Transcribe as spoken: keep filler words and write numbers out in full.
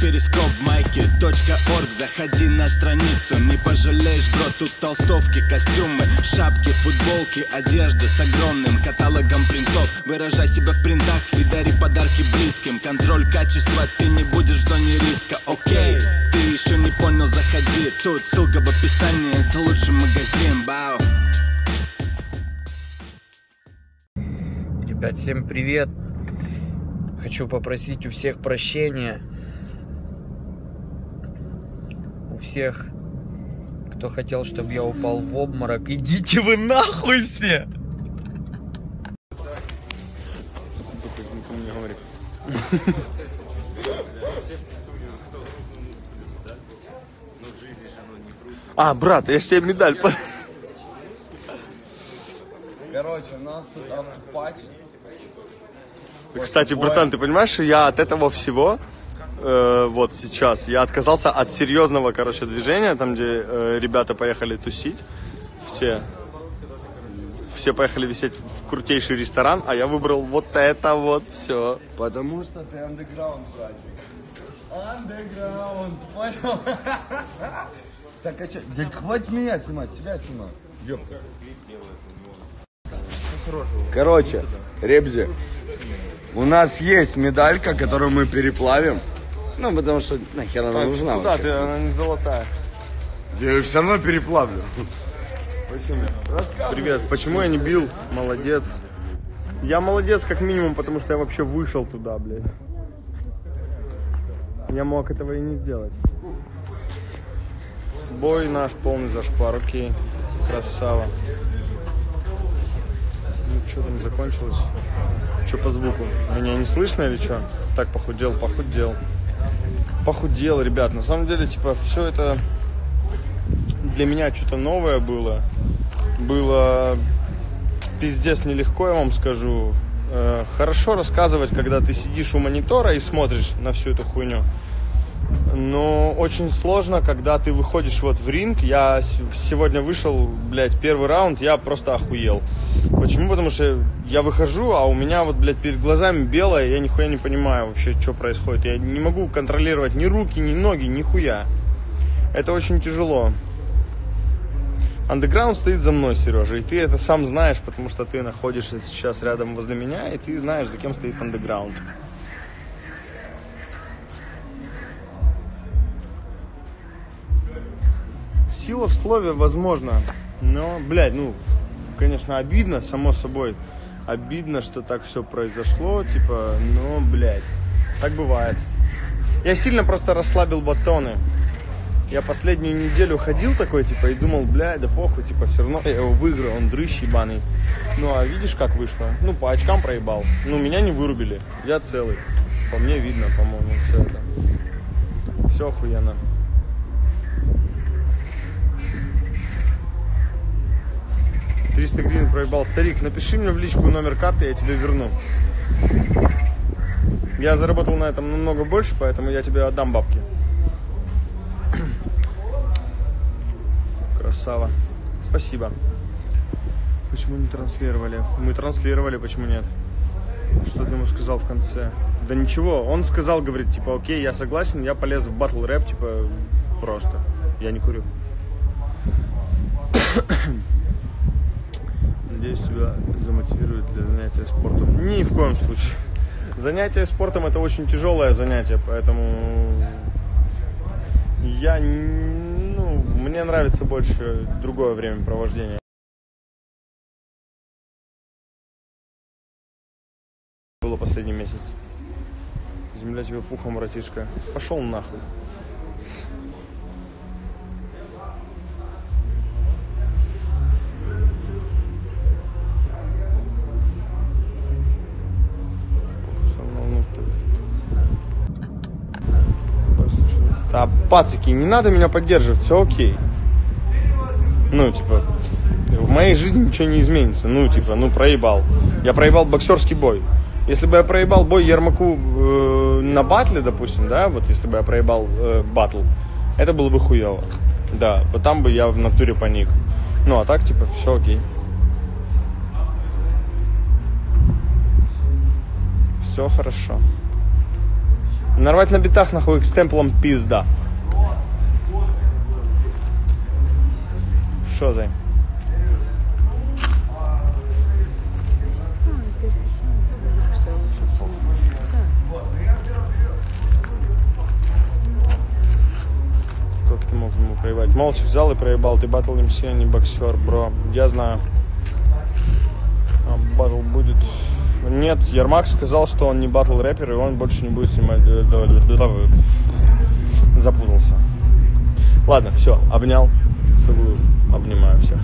перископ майки точка орг. Заходи на страницу, не пожалеешь, бро. Тут толстовки, костюмы, шапки, футболки, одежда с огромным каталогом принтов. Выражай себя в принтах и дари подарки близким. Контроль качества, ты не будешь в зоне риска. Окей, ты еще не понял, заходи. Тут ссылка в описании, это лучший магазин. Бау. Ребят, всем привет. Хочу попросить у всех прощения. У всех, кто хотел, чтобы я упал в обморок. Идите вы нахуй все! А, брат, я ж тебе медаль... Короче, у нас тут автопати. Кстати, братан, ты понимаешь, что я от этого всего, э, вот сейчас, я отказался от серьезного, короче, движения, там, где э, ребята поехали тусить, все, все поехали висеть в крутейший ресторан, а я выбрал вот это вот все. Потому что ты underground, братик. Underground, понял? Так, а что, да хватит меня снимать, себя снимаю. Ёпта. Короче, ребзи. У нас есть медалька, которую мы переплавим. Ну, потому что нахер она нужна. Да, ты, она не золотая. Я ее все равно переплавлю. Почему? Привет, почему я не бил? Молодец. Я молодец как минимум, потому что я вообще вышел туда, блядь. Я мог этого и не сделать. Бой наш полный зашквар, окей. Красава. Что там закончилось? Что по звуку? Меня не слышно или что? Так, похудел, похудел. Похудел, ребят. На самом деле, типа, все это для меня что-то новое было. Было пиздец нелегко, я вам скажу. Хорошо рассказывать, когда ты сидишь у монитора и смотришь на всю эту хуйню. Но очень сложно, когда ты выходишь вот в ринг. Я сегодня вышел, блядь, первый раунд, я просто охуел. Почему? Потому что я выхожу, а у меня вот, блядь, перед глазами белое, я нихуя не понимаю вообще, что происходит. Я не могу контролировать ни руки, ни ноги, нихуя. Это очень тяжело. Underground стоит за мной, Сережа, и ты это сам знаешь, потому что ты находишься сейчас рядом возле меня, и ты знаешь, за кем стоит Underground. Сила в слове, возможно, но, блядь, ну, конечно, обидно, само собой, обидно, что так все произошло, типа, но, блядь, так бывает. Я сильно просто расслабил батоны. Я последнюю неделю ходил такой, типа, и думал, блядь, да похуй, типа, все равно я его выиграю, он дрыщ ебаный. Ну, а видишь, как вышло? Ну, по очкам проебал. Ну, меня не вырубили, я целый. По мне видно, по-моему, все это. Все охуенно. триста гривен проебал. Старик, напиши мне в личку номер карты, я тебе верну. Я заработал на этом намного больше, поэтому я тебе отдам бабки. Красава. Спасибо. Почему не транслировали? Мы транслировали, почему нет? Что ты ему сказал в конце? Да ничего, он сказал, говорит, типа, окей, я согласен, я полез в батл рэп, типа, просто. Я не курю. Надеюсь, тебя замотивирует для занятия спортом. Ни в коем случае. Занятие спортом — это очень тяжелое занятие, поэтому я, ну, мне нравится больше другое времяпровождение. Было последний месяц. Земля тебе пухом, братишка. Пошел нахуй. А, пацики, не надо меня поддерживать, все окей. Ну, типа, в моей жизни ничего не изменится. Ну, типа, ну проебал. Я проебал боксерский бой. Если бы я проебал бой Ярмаку э, на батле, допустим, да, вот если бы я проебал э, батл, это было бы хуево. Да, вот там бы я в натуре паник. Ну, а так, типа, все окей. Все хорошо. Нарвать на битах, нахуй, с темплом пизда. Шо за? Как ты мог ему проебать? Молча взял и проебал. Ты батл эм си, а не боксер, бро. Я знаю. А батл будет... Нет, Ярмак сказал, что он не батл рэпер, и он больше не будет снимать. Запутался. Ладно, все, обнял. Целую, обнимаю всех.